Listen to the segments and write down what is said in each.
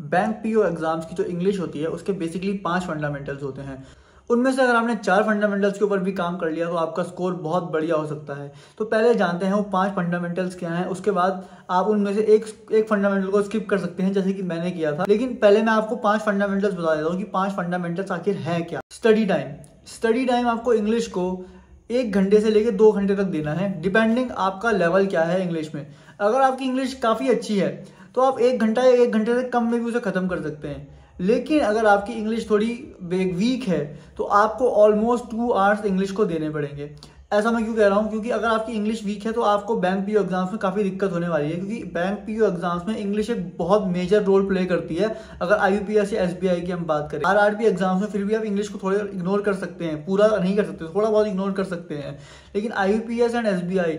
Bank PO exams की जो English होती है उसके बेसिकली 5 फंडामेंटल्स होते हैं। उनमें से अगर आपने 4 फंडामेंटल्स के ऊपर भी काम कर लिया तो आपका स्कोर बहुत बढ़िया हो सकता है। तो पहले जानते हैं वो 5 फंडामेंटल्स क्या हैं, उसके बाद आप उनमें से एक फंडामेंटल को स्किप कर सकते हैं जैसे कि मैंने किया था। लेकिन पहले मैं आपको 5 फंडामेंटल्स बता देता हूँ कि 5 फंडामेंटल्स आखिर है क्या। स्टडी टाइम आपको इंग्लिश को 1 घंटे से लेकर 2 घंटे तक देना है, डिपेंडिंग आपका लेवल क्या है इंग्लिश में। अगर आपकी इंग्लिश काफ़ी अच्छी है तो आप 1 घंटा या 1 घंटे से कम में भी उसे ख़त्म कर सकते हैं। लेकिन अगर आपकी इंग्लिश थोड़ी वीक है तो आपको ऑलमोस्ट 2 आवर्स इंग्लिश को देने पड़ेंगे। ऐसा मैं क्यों कह रहा हूँ, क्योंकि अगर आपकी इंग्लिश वीक है तो आपको बैंक पीओ एग्जाम्स में काफ़ी दिक्कत होने वाली है, क्योंकि बैंक पीओ एग्जाम्स में इंग्लिश एक बहुत मेजर रोल प्ले करती है। अगर आईबीपीएस या एसबीआई की हम बात करें, आरआरबी एग्जाम्स में फिर भी आप इंग्लिश को थोड़ा इग्नोर कर सकते हैं, पूरा नहीं कर सकते, थोड़ा बहुत इग्नोर कर सकते हैं। लेकिन आईबीपीएस एंड एसबीआई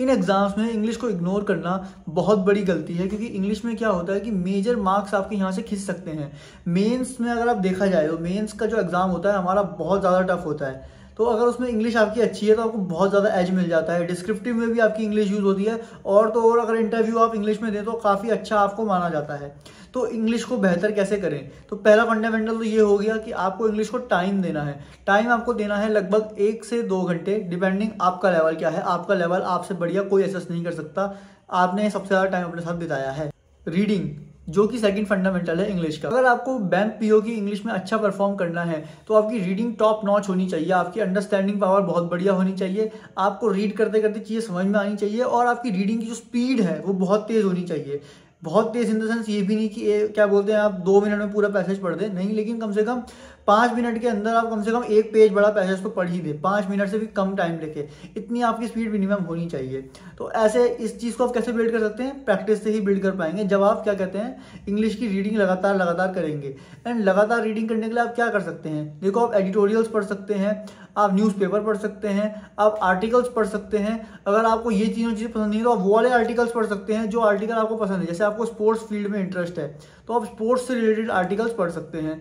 इन एग्ज़ाम्स में इंग्लिश को इग्नोर करना बहुत बड़ी गलती है, क्योंकि इंग्लिश में क्या होता है कि मेजर मार्क्स आपके यहाँ से खिंच सकते हैं। मेंस में अगर आप देखा जाए तो मेंस का जो एग्ज़ाम होता है हमारा बहुत ज़्यादा टफ होता है, तो अगर उसमें इंग्लिश आपकी अच्छी है तो आपको बहुत ज़्यादा एज मिल जाता है। डिस्क्रिप्टिव में भी आपकी इंग्लिश यूज़ होती है, और तो और अगर इंटरव्यू आप इंग्लिश में दें तो काफ़ी अच्छा आपको माना जाता है। तो इंग्लिश को बेहतर कैसे करें, तो पहला फंडामेंटल तो ये हो गया कि आपको इंग्लिश को टाइम देना है। टाइम आपको देना है लगभग 1 से 2 घंटे, डिपेंडिंग आपका लेवल क्या है। आपका लेवल आपसे बढ़िया कोई एसेस नहीं कर सकता, आपने सबसे ज़्यादा टाइम अपने साथ बिताया है। रीडिंग जो कि सेकंड फंडामेंटल है इंग्लिश का, अगर आपको बैंक पीओ की इंग्लिश में अच्छा परफॉर्म करना है तो आपकी रीडिंग टॉप नॉच होनी चाहिए, आपकी अंडरस्टैंडिंग पावर बहुत बढ़िया होनी चाहिए, आपको रीड करते करते चीज़ें समझ में आनी चाहिए, और आपकी रीडिंग की जो स्पीड है वो बहुत तेज़ होनी चाहिए। बहुत तेज इन द सेंस ये भी नहीं कि क्या बोलते हैं आप 2 मिनट में पूरा पैसेज पढ़ दें, नहीं, लेकिन कम से कम 5 मिनट के अंदर आप कम से कम 1 पेज बड़ा पैसेज तो पढ़ ही दें, 5 मिनट से भी कम टाइम लेके, इतनी आपकी स्पीड मिनिमम होनी चाहिए। तो ऐसे इस चीज़ को आप कैसे बिल्ड कर सकते हैं, प्रैक्टिस से ही बिल्ड कर पाएंगे। जब आप क्या कहते हैं इंग्लिश की रीडिंग लगातार करेंगे, एंड लगातार रीडिंग करने के लिए आप क्या कर सकते हैं, देखो आप एडिटोरियल्स पढ़ सकते हैं, आप न्यूज़पेपर पढ़ सकते हैं, आप आर्टिकल्स पढ़ सकते हैं। अगर आपको ये तीनों चीज़ें पसंद नहीं है तो आप वो वाले आर्टिकल्स पढ़ सकते हैं जो आर्टिकल आपको पसंद है। जैसे आपको स्पोर्ट्स फील्ड में इंटरेस्ट है तो आप स्पोर्ट्स से रिलेटेड आर्टिकल्स पढ़ सकते हैं।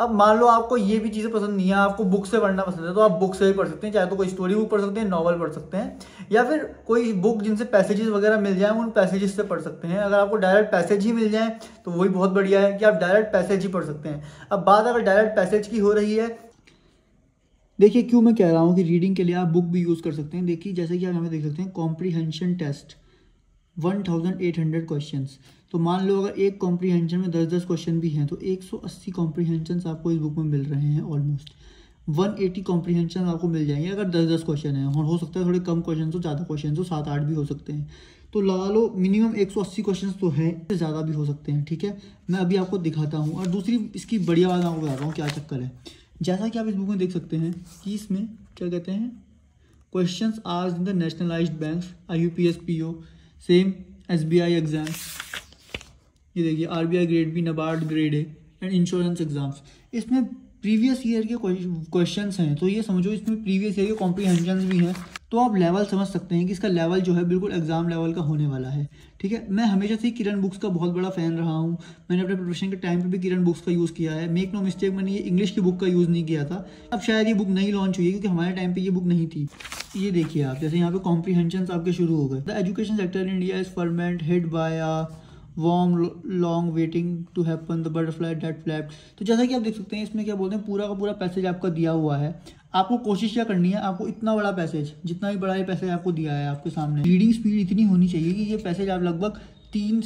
अब मान लो आपको ये भी चीज़ें पसंद नहीं है, आपको बुक से पढ़ना पसंद है तो आप बुक से भी पढ़ सकते हैं, चाहे तो कोई स्टोरी बुक पढ़ सकते हैं, नॉवल पढ़ सकते हैं, या फिर कोई बुक जिनसे पैसेजेस वगैरह मिल जाए उन पैसेजेस से पढ़ सकते हैं। अगर आपको डायरेक्ट पैसेज ही मिल जाए तो वही बहुत बढ़िया है कि आप डायरेक्ट पैसेज ही पढ़ सकते हैं। अब बात अगर डायरेक्ट पैसेज की हो रही है, देखिए क्यों मैं कह रहा हूँ कि रीडिंग के लिए आप बुक भी यूज़ कर सकते हैं। देखिए जैसे कि आप हमें देख सकते हैं कॉम्प्रीहेंशन टेस्ट 1800 क्वेश्चंस, तो मान लो अगर एक कॉम्प्रीहेंशन में 10-10 क्वेश्चन भी हैं तो 180 कॉम्प्रीहेंशंस आपको इस बुक में मिल रहे हैं। ऑलमोस्ट 180 कॉम्प्रीहेंशन आपको मिल जाएंगे अगर 10-10 क्वेश्चन हैं, और हो सकता है थोड़े कम क्वेश्चन हो, ज़्यादा क्वेश्चन हो, 7-8 भी हो सकते हैं। तो लगा लो मिनिमम 180 क्वेश्चन तो हैं, इससे ज़्यादा भी हो सकते हैं। ठीक है, मैं अभी आपको दिखाता हूँ। और दूसरी इसकी बढ़िया बात आपको बता रहा हूँ क्या चक्कर है। जैसा कि आप इस बुक में देख सकते हैं कि इसमें क्या कहते हैं क्वेश्चंस आज in the nationalised banks, IBPS PO, same SBI exam, ये देखिए RBI grade B, NABARD grade A and insurance exams. इसमें प्रीवियस ईयर के क्वेश्चंस हैं, तो ये समझो इसमें प्रीवियस ईयर के कॉम्प्रीहेंशंस भी हैं। तो आप लेवल समझ सकते हैं कि इसका लेवल जो है बिल्कुल एग्जाम लेवल का होने वाला है। ठीक है, मैं हमेशा से किरण बुक्स का बहुत बड़ा फ़ैन रहा हूँ, मैंने अपने प्रिपरेशन के टाइम पे भी किरण बुक्स का यूज़ किया है। मेक नो मिस्टेक, मैंने ये इंग्लिश की बुक का यूज़ नहीं किया था। अब शायद ये बुक नहीं लॉन्च हुई है क्योंकि हमारे टाइम पर ये बुक नहीं थी। ये देखिए आप, जैसे यहाँ पर कॉम्प्रीहेंशंस आपके शुरू हो गए। The education sector in India is ferment head by a warm long waiting to happen the butterfly date flap. तो जैसा कि आप देख सकते हैं इसमें क्या बोलते हैं, पूरा का पूरा पैसेज आपका दिया हुआ है। आपको कोशिश क्या करनी है, आपको इतना बड़ा पैसेज, जितना भी बड़ा ये पैसेज आपको दिया है आपके सामने, रीडिंग स्पीड इतनी होनी चाहिए कि ये पैसेज आप लगभग 3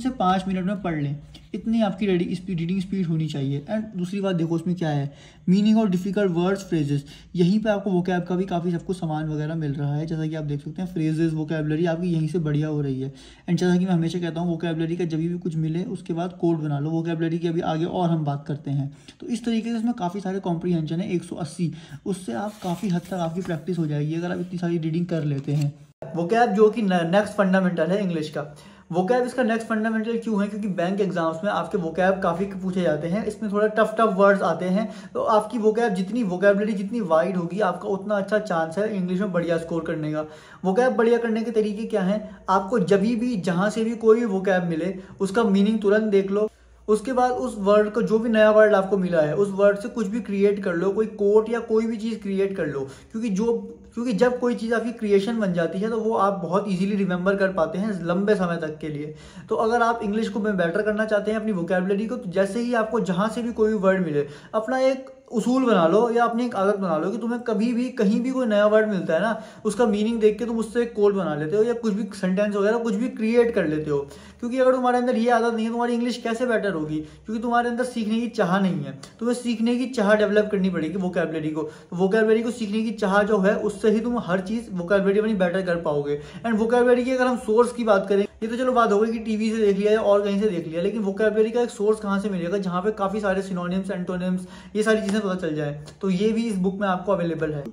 से 5 मिनट में पढ़ लें, इतनी आपकी रीडिंग स्पीड होनी चाहिए। एंड दूसरी बात देखो इसमें क्या है, मीनिंग और डिफिकल्ट वर्ड्स फ्रेजेस, यहीं पे आपको वोकैब का भी काफ़ी सब कुछ सामान वगैरह मिल रहा है। जैसा कि आप देख सकते हैं फ्रेजेस वोकैबलरी आपकी यहीं से बढ़िया हो रही है। एंड जैसा कि मैं हमेशा कहता हूँ वोकैबलरी का जब भी कुछ मिले उसके बाद कोड बना लो, वोकैबलरी की अभी आगे और हम बात करते हैं। तो इस तरीके से इसमें काफ़ी सारे कॉम्प्रीहेंशन है 180, उससे आप काफ़ी हद तक आपकी प्रैक्टिस हो जाएगी अगर आप इतनी सारी रीडिंग कर लेते हैं। वोकैब जो कि नेक्स्ट फंडामेंटल है इंग्लिश का, वोकैब इसका नेक्स्ट फंडामेंटल क्यों है, क्योंकि बैंक एग्जाम्स में आपके वोकैब काफ़ी पूछे जाते हैं। इसमें थोड़ा टफ वर्ड्स आते हैं, तो आपकी वोकैब जितनी वोकैबलरी जितनी वाइड होगी आपका उतना अच्छा चांस है इंग्लिश में बढ़िया स्कोर करने का। वोकैब बढ़िया करने के तरीके क्या हैं, आपको जब भी जहाँ से भी कोई भी वोकैब मिले उसका मीनिंग तुरंत देख लो, उसके बाद उस वर्ड को, जो भी नया वर्ड आपको मिला है उस वर्ड से कुछ भी क्रिएट कर लो, कोई कोट या कोई भी चीज़ क्रिएट कर लो, क्योंकि जो क्योंकि जब कोई चीज़ आपकी क्रिएशन बन जाती है तो वो आप बहुत ईजिली रिमेंबर कर पाते हैं लंबे समय तक के लिए। तो अगर आप इंग्लिश को बेटर करना चाहते हैं अपनी वोकेबलरी को, तो जैसे ही आपको जहाँ से भी कोई वर्ड मिले अपना एक उसूल बना लो या अपनी एक आदत बना लो कि तुम्हें कभी भी कहीं भी कोई नया वर्ड मिलता है ना, उसका मीनिंग देख के तुम उससे एक कोड बना लेते हो या कुछ भी सेंटेंस वगैरह कुछ भी क्रिएट कर लेते हो। क्योंकि अगर तुम्हारे अंदर ये आदत नहीं है तुम्हारी इंग्लिश कैसे बेटर होगी, क्योंकि तुम्हारे अंदर सीखने की चाह नहीं है। तुम्हें सीखने की चाह डेवलप करनी पड़ेगी वोकैबुलरी को। वोकैबुलरी को सीखने की चाह जो है उससे ही तुम हर चीज़ वोकैबुलरी अपनी बेटर कर पाओगे। एंड वोकैबुलरी की अगर हम सोर्स की बात करें, ये तो चलो बात हो गई कि टीवी से देख लिया या और कहीं से देख लिया, लेकिन वोकैबुलरी का एक सोर्स कहाँ से मिलेगा जहाँ पे काफ़ी सारे सिनोनिम्स एंटोनिम्स ये सारी चीज़ें पता चल जाए, तो ये भी इस बुक में आपको अवेलेबल है।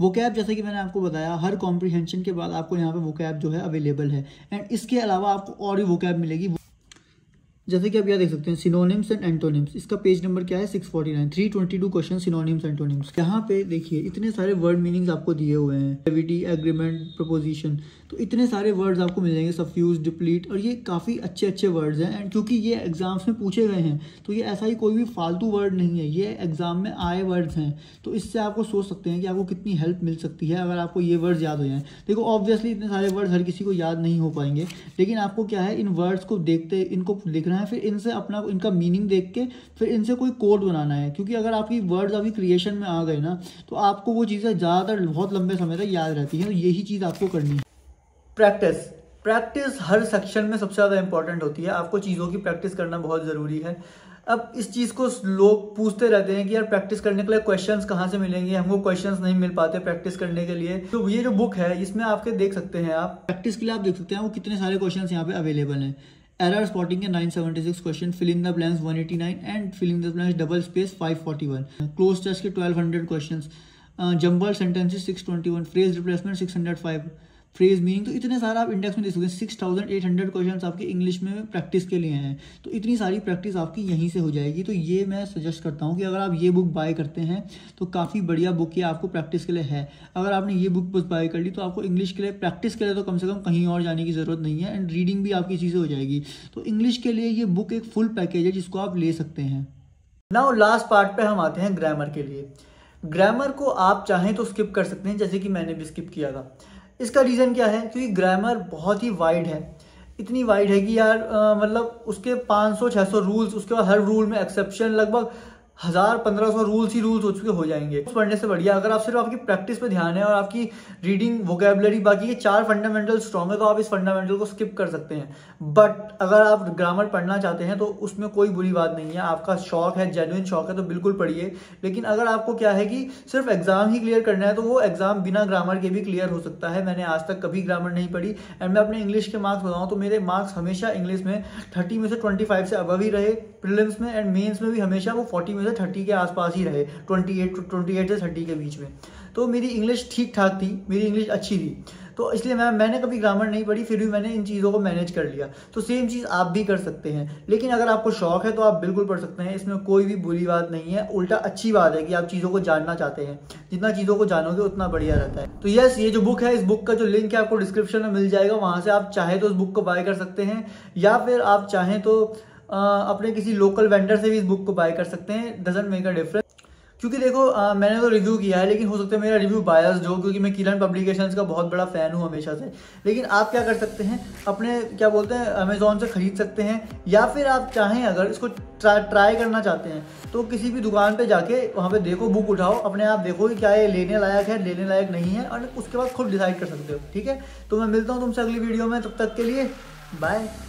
वोकैब जैसे कि मैंने आपको बताया हर कॉम्प्रिहेंशन के बाद आपको यहाँ पे वोकैब जो है अवेलेबल है। एंड इसके अलावा आपको और भी वोकैब मिलेगी, जैसे कि आप यहाँ देख सकते हैं सिनोनिम्स एंड एंटोनिम्स। इसका पेज नंबर क्या है 649। 322 क्वेश्चन सिनोनिम्स एंटोनिम्स। यहाँ पे देखिए इतने सारे वर्ड मीनिंग्स आपको दिए हुए हैं, डेविटी एग्रीमेंट प्रपोजिशन, तो इतने सारे वर्ड्स आपको मिल जाएंगे, सफ्यूज डिप्लीट, और ये काफ़ी अच्छे अच्छे वर्ड्स हैं। एंड क्योंकि ये एग्जाम्स में पूछे गए हैं तो ये ऐसा ही कोई भी फालतू वर्ड नहीं है, ये एग्जाम में आए वर्ड्स हैं। तो इससे आपको सोच सकते हैं कि आपको कितनी हेल्प मिल सकती है अगर आपको ये वर्ड्स याद हो जाएँ। देखो ऑब्वियसली इतने सारे वर्ड्स हर किसी को याद नहीं हो पाएंगे, लेकिन आपको क्या है इन वर्ड्स को देखते इनको देखना है, फिर इनसे अपना इनका मीनिंग देख के फिर इनसे कोई कोड बनाना है। क्योंकि अगर आपकी वर्ड्स आपकी क्रिएशन में आ गए ना तो आपको वो चीज़ें ज़्यादातर बहुत लंबे समय तक याद रहती हैं। तो यही चीज़ आपको करनी है। प्रैक्टिस हर सेक्शन में सबसे ज़्यादा इंपॉर्टेंट होती है। आपको चीज़ों की प्रैक्टिस करना बहुत ज़रूरी है। अब इस चीज़ को लोग पूछते रहते हैं कि यार प्रैक्टिस करने के लिए क्वेश्चंस कहाँ से मिलेंगे, हमको क्वेश्चंस नहीं मिल पाते प्रैक्टिस करने के लिए। तो ये जो बुक है इसमें आपके देख सकते हैं आप प्रैक्टिस के लिए आप देख सकते हैं वो कितने सारे क्वेश्चंस यहाँ पे अवेलेबल हैं। एरर स्पॉटिंग के 976 question, filling the blanks 189 and filling the blanks double space 541, cloze test के 1200 question, jumble sentences 621, phrase replacement 605, phrase meaning, तो इतने सारा आप इंडेक्स में देख सकते हैं। 6800 क्वेश्चन आपके इंग्लिश में प्रैक्टिस के लिए हैं। तो इतनी सारी प्रैक्टिस आपकी यहीं से हो जाएगी। तो ये मैं सजेस्ट करता हूँ कि अगर आप ये बुक बाय करते हैं तो काफ़ी बढ़िया बुक ये आपको प्रैक्टिस के लिए है। अगर आपने ये बुक बाय कर ली तो आपको इंग्लिश के लिए प्रैक्टिस के लिए तो कम से कम कहीं और जाने की ज़रूरत नहीं है। एंड रीडिंग भी आपकी चीज़ें हो जाएगी। तो इंग्लिश के लिए ये बुक एक फुल पैकेज है जिसको आप ले सकते हैं। नाउ लास्ट पार्ट पर हम आते हैं ग्रामर के लिए। ग्रामर को आप चाहें तो स्किप कर सकते हैं, जैसे कि मैंने भी स्किप किया था। इसका रीज़न क्या है, क्योंकि ग्रामर बहुत ही वाइड है। इतनी वाइड है कि यार मतलब उसके 500-600 रूल्स, उसके बाद हर रूल में एक्सेप्शन, लगभग 1000-1500 रूल्स ही रूल्स हो चुके हो जाएंगे। पढ़ने से बढ़िया अगर आप सिर्फ आपकी प्रैक्टिस पे ध्यान है और आपकी रीडिंग वोकैबुलरी बाकी ये 4 फंडामेंटल स्ट्रॉन्ग है तो आप इस फंडामेंटल को स्किप कर सकते हैं। बट अगर आप ग्रामर पढ़ना चाहते हैं तो उसमें कोई बुरी बात नहीं है। आपका शौक है, जेन्युइन शौक है तो बिल्कुल पढ़िए। लेकिन अगर आपको क्या है कि सिर्फ एग्जाम ही क्लियर करना है तो वो एग्जाम बिना ग्रामर के भी क्लियर हो सकता है। मैंने आज तक कभी ग्रामर नहीं पढ़ी। एंड मैं अपने इंग्लिश के मार्क्स बताऊँ तो मेरे मार्क्स हमेशा इंग्लिश में 30 में से 25 से अबव ही रहे। प्रीलिम्स में एंड मेंस में भी हमेशा वो 40 में से 30 के आसपास ही रहे, 28 से 30 के बीच में। तो मेरी इंग्लिश ठीक ठाक थी, मेरी इंग्लिश अच्छी थी। तो इसलिए मैंने कभी ग्रामर नहीं पढ़ी, फिर भी मैंने इन चीज़ों को मैनेज कर लिया। तो सेम चीज़ आप भी कर सकते हैं। लेकिन अगर आपको शौक है तो आप बिल्कुल पढ़ सकते हैं, इसमें कोई भी बुरी बात नहीं है। उल्टा अच्छी बात है कि आप चीज़ों को जानना चाहते हैं। जितना चीज़ों को जानोगे उतना बढ़िया रहता है। तो यस, ये जो बुक है इस बुक का जो लिंक है आपको डिस्क्रिप्शन में मिल जाएगा। वहाँ से आप चाहे तो उस बुक को बाय कर सकते हैं या फिर आप चाहें तो अपने किसी लोकल वेंडर से भी इस बुक को बाय कर सकते हैं। Doesn't make a difference. क्योंकि देखो मैंने तो रिव्यू किया है, लेकिन हो सकता है मेरा रिव्यू बायस्ड हो क्योंकि मैं किरण पब्लिकेशंस का बहुत बड़ा फ़ैन हूँ हमेशा से। लेकिन आप क्या कर सकते हैं, अपने क्या बोलते हैं अमेज़ॉन से ख़रीद सकते हैं या फिर आप चाहें अगर इसको ट्राई करना चाहते हैं तो किसी भी दुकान पे जाके वहाँ पे देखो, बुक उठाओ, अपने आप देखो कि क्या ये लेने लायक है, लेने लायक नहीं है, और उसके बाद खुद डिसाइड कर सकते हो। ठीक है, तो मैं मिलता हूँ तुमसे अगली वीडियो में। तब तक के लिए बाय।